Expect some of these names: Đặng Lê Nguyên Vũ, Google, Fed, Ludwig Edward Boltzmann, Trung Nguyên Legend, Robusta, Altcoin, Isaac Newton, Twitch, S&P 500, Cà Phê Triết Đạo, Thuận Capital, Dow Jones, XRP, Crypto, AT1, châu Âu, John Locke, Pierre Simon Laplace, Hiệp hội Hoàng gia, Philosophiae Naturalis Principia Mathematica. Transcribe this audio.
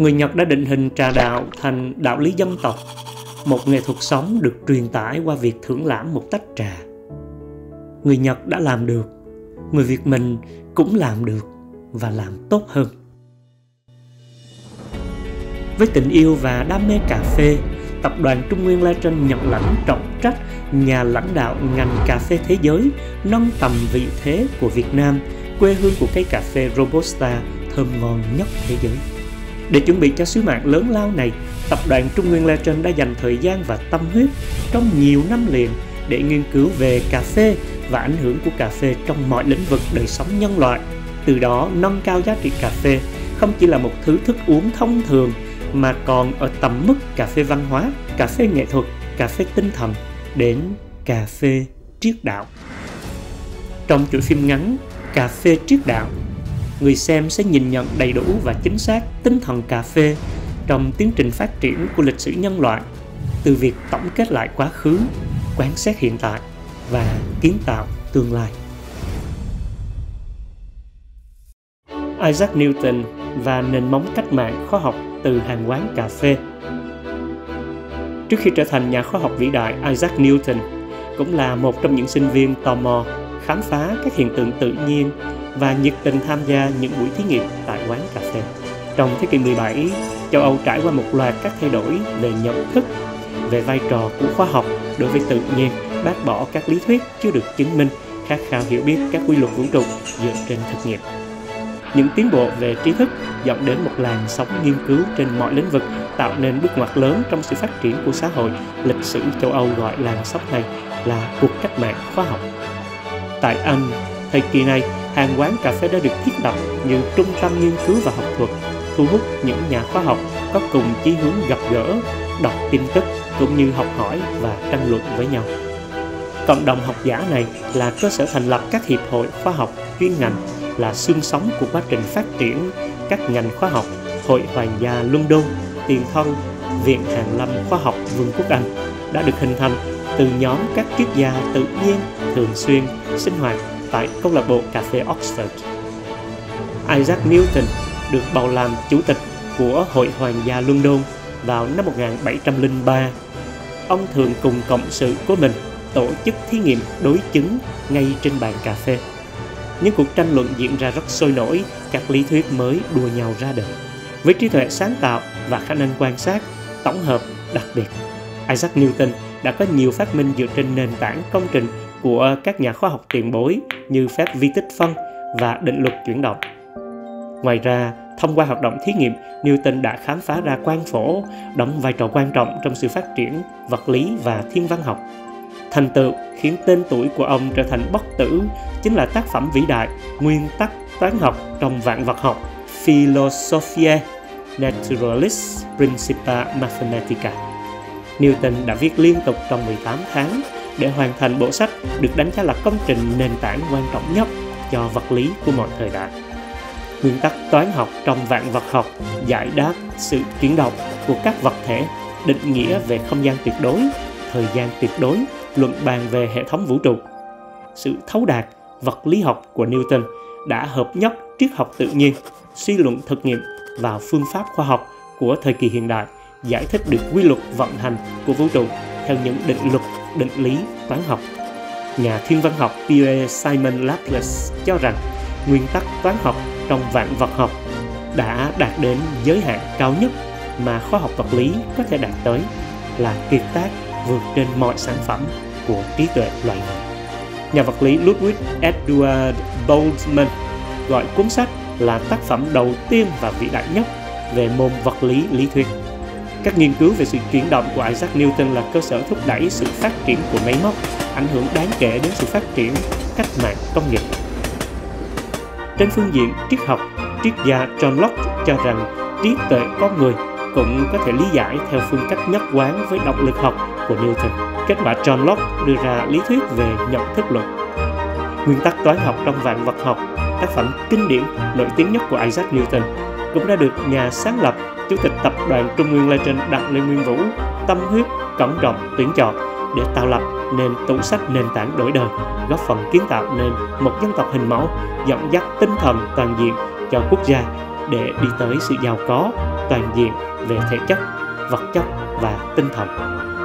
người Nhật đã định hình trà đạo thành đạo lý dân tộc, một nghệ thuật sống được truyền tải qua việc thưởng lãm một tách trà. Người Nhật đã làm được, người Việt mình cũng làm được và làm tốt hơn. Với tình yêu và đam mê cà phê, Tập đoàn Trung Nguyên Legend nhận lãnh trọng trách nhà lãnh đạo ngành cà phê thế giới, nâng tầm vị thế của Việt Nam, quê hương của cây cà phê Robusta thơm ngon nhất thế giới. Để chuẩn bị cho sứ mạng lớn lao này, Tập đoàn Trung Nguyên Legend đã dành thời gian và tâm huyết trong nhiều năm liền để nghiên cứu về cà phê và ảnh hưởng của cà phê trong mọi lĩnh vực đời sống nhân loại. Từ đó nâng cao giá trị cà phê không chỉ là một thứ thức uống thông thường mà còn ở tầm mức cà phê văn hóa, cà phê nghệ thuật, cà phê tinh thần đến cà phê triết đạo. Trong chuỗi phim ngắn Cà phê triết đạo, người xem sẽ nhìn nhận đầy đủ và chính xác tinh thần cà phê trong tiến trình phát triển của lịch sử nhân loại, từ việc tổng kết lại quá khứ, quán xét hiện tại và kiến tạo tương lai. Isaac Newton và nền móng cách mạng khoa học từ hàng quán cà phê. Trước khi trở thành nhà khoa học vĩ đại, Isaac Newton cũng là một trong những sinh viên tò mò, khám phá các hiện tượng tự nhiên và nhiệt tình tham gia những buổi thí nghiệm tại quán cà phê. Trong thế kỷ 17, châu Âu trải qua một loạt các thay đổi về nhận thức, về vai trò của khoa học đối với tự nhiên, bác bỏ các lý thuyết chưa được chứng minh, khát khao hiểu biết các quy luật vũ trụ dựa trên thực nghiệm. Những tiến bộ về trí thức dẫn đến một làn sóng nghiên cứu trên mọi lĩnh vực, tạo nên bước ngoặt lớn trong sự phát triển của xã hội. Lịch sử châu Âu gọi làn sóng này là cuộc cách mạng khoa học. Tại Anh, thời kỳ này, hàng quán cà phê đã được thiết lập như trung tâm nghiên cứu và học thuật, thu hút những nhà khoa học có cùng chí hướng gặp gỡ, đọc tin tức cũng như học hỏi và tranh luận với nhau. Cộng đồng học giả này là cơ sở thành lập các hiệp hội khoa học chuyên ngành, là xương sống của quá trình phát triển các ngành khoa học, Hội Hoàng gia London, tiền thân Viện Hàn lâm Khoa học Vương quốc Anh đã được hình thành từ nhóm các triết gia tự nhiên thường xuyên sinh hoạt tại câu lạc bộ cà phê Oxford. Isaac Newton được bầu làm chủ tịch của Hội Hoàng gia London vào năm 1703. Ông thường cùng cộng sự của mình tổ chức thí nghiệm đối chứng ngay trên bàn cà phê. Những cuộc tranh luận diễn ra rất sôi nổi, các lý thuyết mới đua nhau ra đời. Với trí tuệ sáng tạo và khả năng quan sát, tổng hợp đặc biệt, Isaac Newton đã có nhiều phát minh dựa trên nền tảng công trình của các nhà khoa học tiền bối như phép vi tích phân và định luật chuyển động. Ngoài ra, thông qua hoạt động thí nghiệm, Newton đã khám phá ra quang phổ, đóng vai trò quan trọng trong sự phát triển vật lý và thiên văn học. Thành tựu khiến tên tuổi của ông trở thành bất tử chính là tác phẩm vĩ đại nguyên tắc toán học trong vạn vật học Philosophiae Naturalis Principia Mathematica. Newton đã viết liên tục trong 18 tháng để hoàn thành bộ sách được đánh giá là công trình nền tảng quan trọng nhất cho vật lý của mọi thời đại. Nguyên tắc toán học trong vạn vật học giải đáp sự chuyển động của các vật thể, định nghĩa về không gian tuyệt đối, thời gian tuyệt đối, luận bàn về hệ thống vũ trụ. Sự thấu đạt vật lý học của Newton đã hợp nhất triết học tự nhiên, suy luận thực nghiệm vào phương pháp khoa học của thời kỳ hiện đại, giải thích được quy luật vận hành của vũ trụ theo những định luật, định lý toán học. Nhà thiên văn học Pierre Simon Laplace cho rằng nguyên tắc toán học trong vạn vật học đã đạt đến giới hạn cao nhất mà khoa học vật lý có thể đạt tới, là kiệt tác vượt trên mọi sản phẩm của trí tuệ loài người. Nhà vật lý Ludwig Edward Boltzmann gọi cuốn sách là tác phẩm đầu tiên và vĩ đại nhất về môn vật lý lý thuyết. Các nghiên cứu về sự chuyển động của Isaac Newton là cơ sở thúc đẩy sự phát triển của máy móc, ảnh hưởng đáng kể đến sự phát triển cách mạng công nghiệp. Trên phương diện triết học, triết gia John Locke cho rằng trí tuệ con người cũng có thể lý giải theo phương cách nhất quán với động lực học của Newton. Kết quả, John Locke đưa ra lý thuyết về nhận thức luận. Nguyên tắc toán học trong vạn vật học, tác phẩm kinh điển nổi tiếng nhất của Isaac Newton, cũng đã được nhà sáng lập, chủ tịch Tập đoàn Trung Nguyên Legend Đặng Lê Nguyên Vũ tâm huyết, cẩn trọng tuyển chọn để tạo lập nên tủ sách nền tảng đổi đời, góp phần kiến tạo nên một dân tộc hình mẫu, dẫn dắt tinh thần toàn diện cho quốc gia để đi tới sự giàu có, toàn diện về thể chất, vật chất và tinh thần.